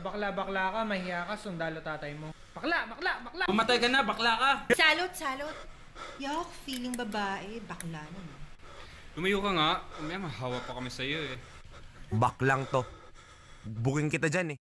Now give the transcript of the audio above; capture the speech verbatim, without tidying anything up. Bakla-bakla ka, mahiya ka, sundalo tatay mo. Bakla, bakla, bakla! Mamatay ka na, bakla ka! Salot, salot! Yok, feeling babae, bakla naman. Lumayo ka nga, umaya mahawa pa kami sa'yo eh. Baklang to. Bukin kita dyan eh.